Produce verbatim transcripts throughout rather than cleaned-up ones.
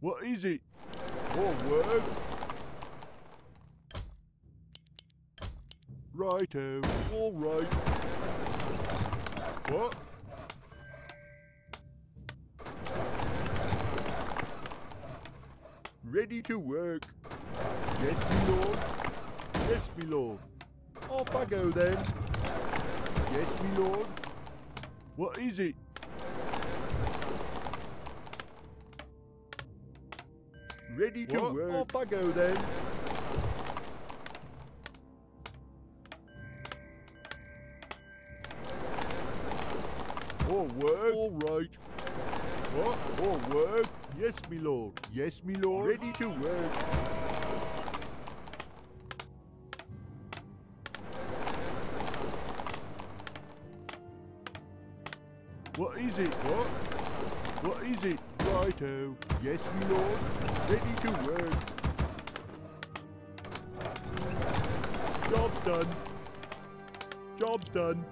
What is it? One word. Righto. All right. What? Ready to work. Yes, me lord. Yes, me lord. Off I go then. Yes, me lord. What is it? Ready to what? Work. Off I go then. All work. All right. What? All work. Yes, me lord. Yes, me lord. Ready to work. What is it? What? What is it? Righto. Yes, me lord. Ready to work. Job done. Job done.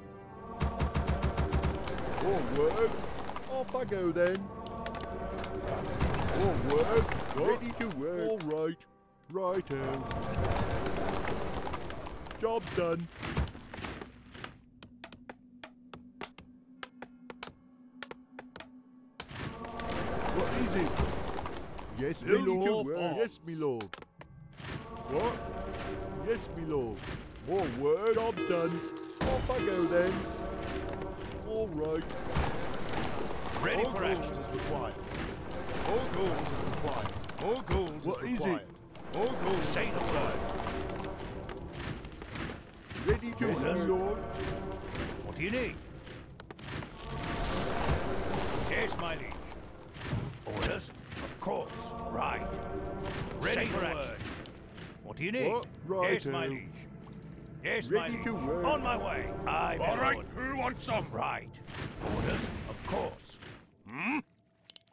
All work. Off I go then. All work. What? Ready to work. All right. Righto. Job done. What is it? Yes, me lord. Yes, me lord. What? Yes, me lord. All work. Job done. Off I go then. All right. Ready for action is required. All gold is required. All gold what is required. What is it? All gold is required. Ready to yes, lord. What do you need? Yes, my liege. Orders? Of course. Right. Ready for action. What do you need? What? Right yes, my liege. Yes, ready my liege. To work. On my way. I all right. Order. Who wants some? Right. Orders? Of course. Hmm?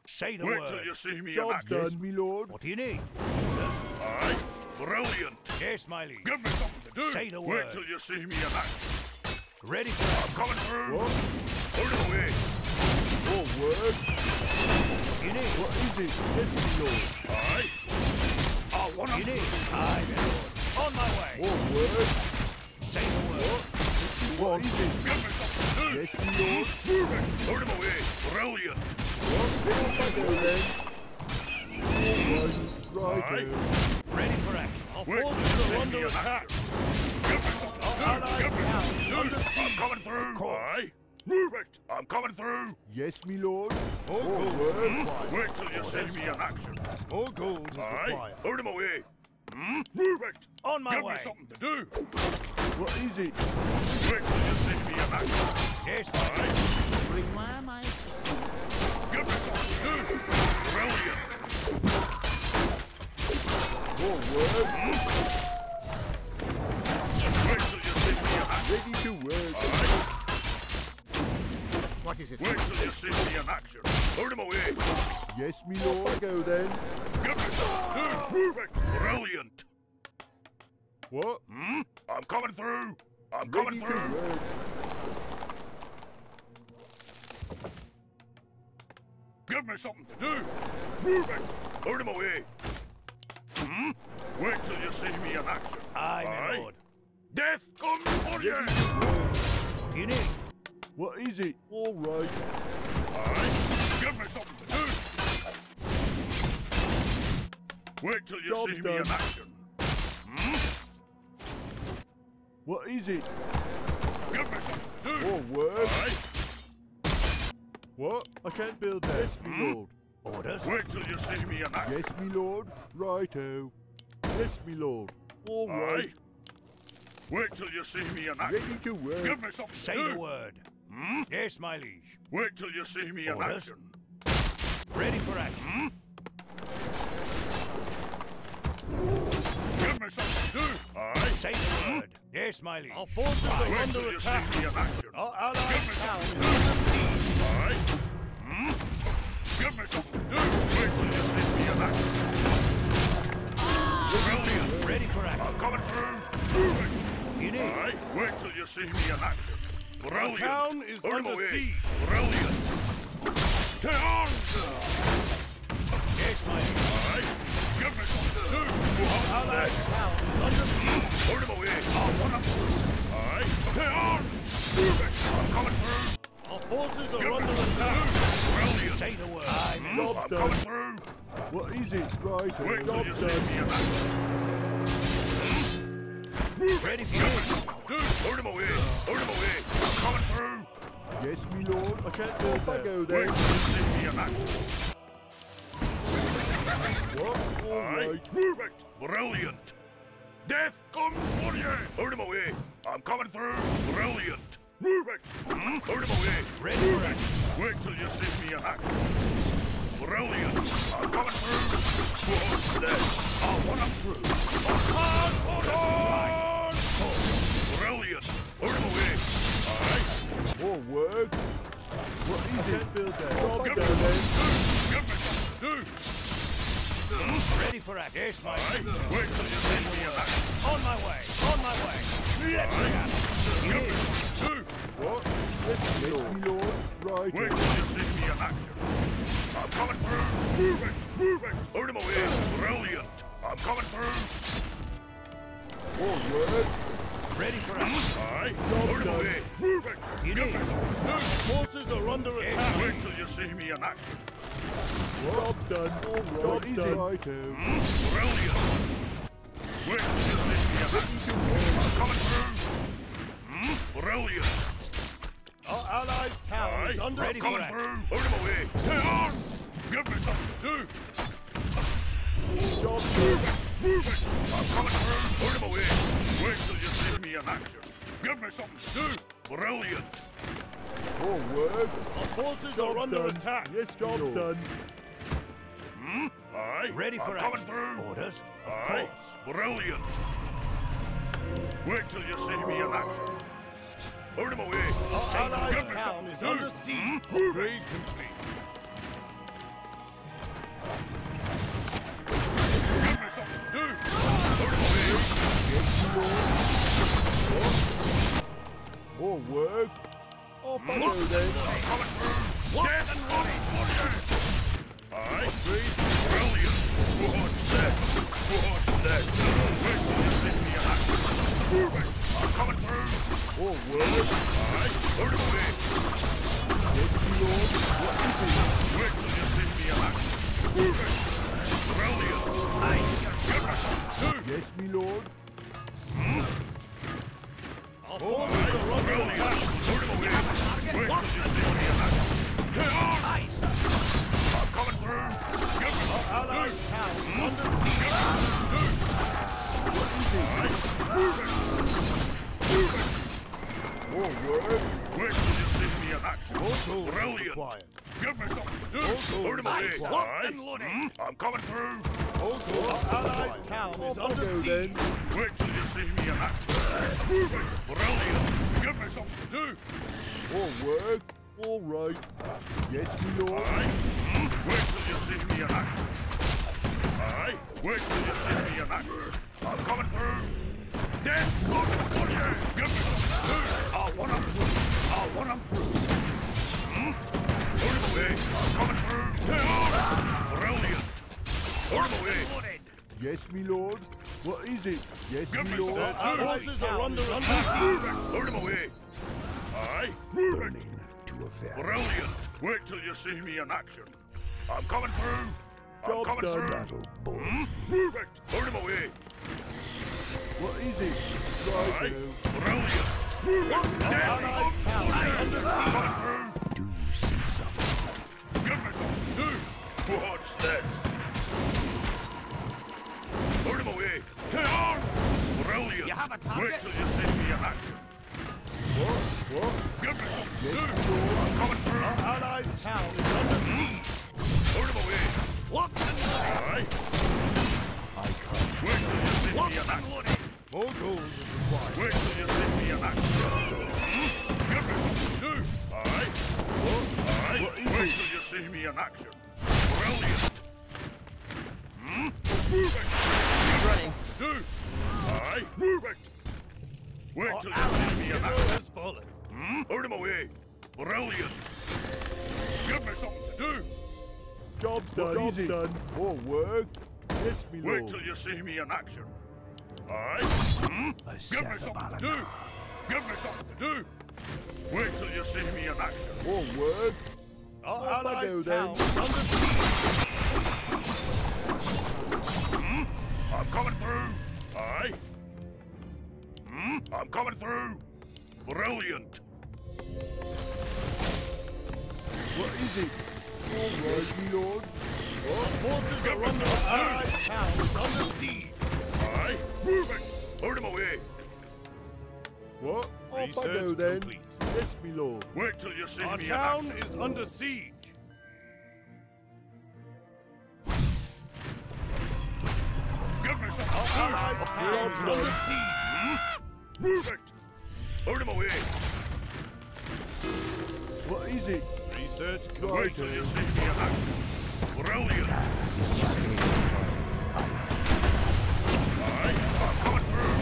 Say the wait word. Till you see me in action. Yes, me lord. What do you need? Orders? Aye. Brilliant. Yes, my liege. Give me something to do. Say the wait word. Wait till you see me in action. Ready for action. I'm coming through. What? Hold away. Your word. What do you need? What is it? Yes, me lord. Aye. I want to. Aye, my lord. On my way. Your word. Say the word. What? What, what is it? Give me something to do. Yes, me lord. Moving. Hold him away. Brilliant. What? Go, then. All right. Right. Ready for action. I'll wait fall through under attack. I'm coming through. Aye. Move it. I'm coming through. Yes, me lord. All, all gold. Gold. Hmm? Wait till you see me in action. All gold is aye. Required. Hold him away. Hmm? Move it. On my give way. Give me something to do. What is it? Wait till you see me in action. Yes, aye. Bring my mind. Give me something to do. Brilliant. More work. Hmm? Wait till you see me in action. Ready to work. Aye. What is it? Wait till you see me in action. Hold him away. Yes, me lord. Off I go then. Give me something to do. Move it. Brilliant. What? Hmm? I'm coming through. I'm ready coming through. To work. Give me something to do. Move it. Hold him away. Hmm? Wait till you see me in action. Aye, my lord. Death comes for you. What do you need? What is it? All right. Aye. Give me something to do. Wait till you job see done. Me in action. Hmm? What is it? Give me something to do. All work. Aye. What? I can't build that. Yes, me hmm? Lord. Orders? Wait till you see me in action. Yes, me lord. Righto. Yes, me lord. All aye. Right. Wait till you see me in action. Ready to work. Give me something say to do. The word. Hmm? Yes, my liege. Wait till you see me orders? In action. Ready for action. Hmm? Give me something to do. Aye. Say the word. Hmm? Yes, my liege. Our forces aye. Are wait under till attack. You see me in action. Our allies down. Alright. Hmm? Give me something to do. Wait till you see me in action. Brilliant. Ready for action. I'm coming through. Moving. You need. Alright. Wait till you see me in action. Brilliant. The town is under away. Siege. Brilliant. Get on. Yes, my. Job I'm done. Coming through. What is it? Right. Wait till you see me. Ready for this. Good. Hold him away. Hold him away. I'm coming through. Yes, me lord. I can't go if I go there. Wait till you see me a match. What? All right. Move it. Brilliant. Death comes for you. Hold him away. I'm coming through. Brilliant. Move it! Hmm? Hold him away! Ready? Move it! Wait till you see me a hack! Brilliant! I'm coming through! Towards death! I want him through! Hold on! Hold on! Brilliant! Hold him away! Alright! More work! What is it? Build that. Drop down there! Give me! Do! Ready for action! Yes, my friend! Wait till you see me a hack! On my way! On my way! Let's go! Give me! What? Yes, me lord. lord. Right. Wait till you see me in action. I'm coming through. Move it. Move it. Hold him away. Brilliant. I'm coming through. Forward. Ready for action. Aye. Hold him away. Move it. You need it. Forces are under attack. Wait till you see me in action. Job done. All right. Job done. Right. Mm? Brilliant. Wait till you see me in action. I'm coming through. Mm? Brilliant. Our allies' tower is under attack. Hold him away. Get on! Give me something to do. Stop moving. Move it. I'm coming through. Hold him away. Wait till you see me in action. Give me something to do. Brilliant. Forward. Our forces are under attack. Yes, job done. Hmm? Aye. Ready for action. I'm coming through. Orders. Aye. Brilliant. Wait till you see me in action. Hold him away! Our allied town is under siege! Upgrade complete! Give me something to do! Hold him away! Yes, Lord! More work! Off I go then! I'm coming through! What and what? Aye! Brilliant! What's that? What's that? Wait till you see me in action! Move it! I'm coming through! Oh, word! All right, hold him away! Yes, me lord, what is it? Wait till you see me a match! Move it! Brilliant! I can get it! Yes, me lord! Hmm? I'll hold him away! Brilliant! Hold him away! Wait till you see me a match! Get on! I'm coming through! Get it! Our allies have under siege! What is it? All right, move it! Move it! More work. Wait till you see me in action. Auto Brilliant. Required. Give me something to do. Hold him away. Locked and loaded. Mm? I'm coming through. Auto Our allies' town is under siege. Wait till you see me in action. Move it. Brilliant. Give me something to do. More work. All right. Yes, me lord. Aye. Mm? Wait till you see me in action. Aye. Wait till you see me in action. I'm coming through. Death on for you! Give me some food! I want him through! I want him through! Hmm? Hold him away! I'm coming through! Come on! Brilliant! Hold him away! Yes, me lord? What is it? Yes, Give me lord? Our horses are under attack! Hold him away! Aye? Burning to a fair. Brilliant! Wait till you see me in action! I'm coming through! I'm coming through! Hmm? Move it! Hold him away! What is it? Right. Right. Brilliant. Move on. Down. Do see something. Give me something. Do. What's that? Hold him away. Get on. Brilliant. You have a target? Wait till you see me in action. What? What? Give me something. Yes, do. I'm coming through. Our allied town is under siege. Hold him away. Locked and loaded. All right. I can't. Wait till you see Locked me in action. Loaded. More goals are required. Wait till you see me in action. Hmm? Give me something to do. Aye. What? Aye. What is Wait it? till you see me in action. Brilliant. Hmm? Move it. Keep running. Do. Aye. Move it. Wait oh, till you Alan, see me in action. Has fallen. Hmm? Hold him away. Brilliant. Give me something to do. Job's done. Job's Easy. done. More work. Yes, me lord. Wait till you see me in action. Aye? Hmm? Give me something to do! Give me something to do! Wait till you see me in action! More work! All allies' towns under siege. Hmm? I'm coming through. Aye. Hmm? I'm coming through. Brilliant. What is it? All right, my lord. Our forces are under allies' towns under siege. Aye. Move it. Hold them away. What? Off I go then. Complete. Yes, my lord. Wait till you see me. Our town is under siege. Give me some. Our allies' town is under siege. Hmm? Move it. Hold him away. What is it? Research complete. Wait till you see me out. Brilliant. Aye, I'm coming through.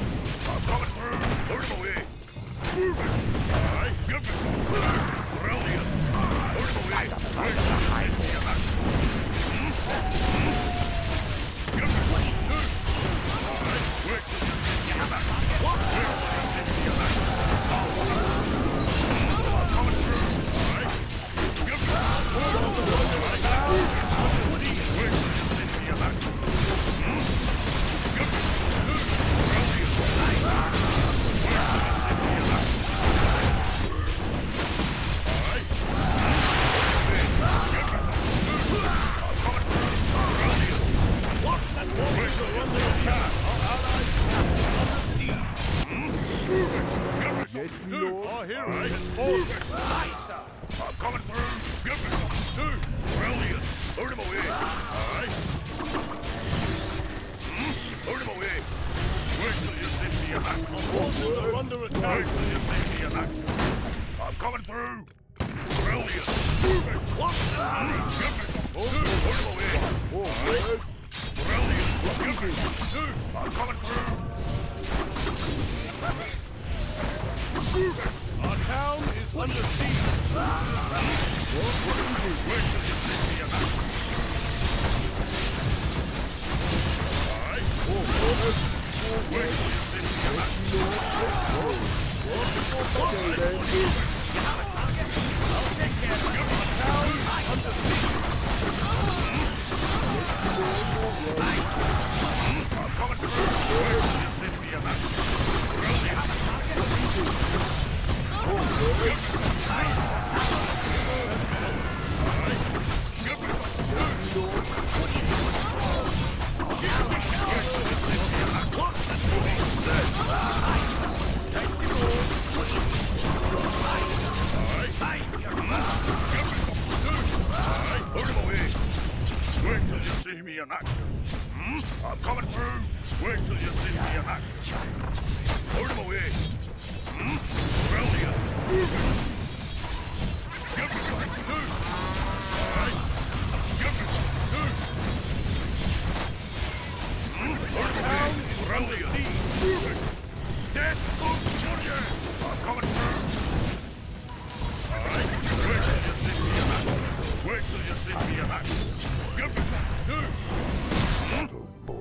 I'm coming through. Hold him away. Move it. Brilliant! Wait till you see me a match. Give me some. Two. Little boy.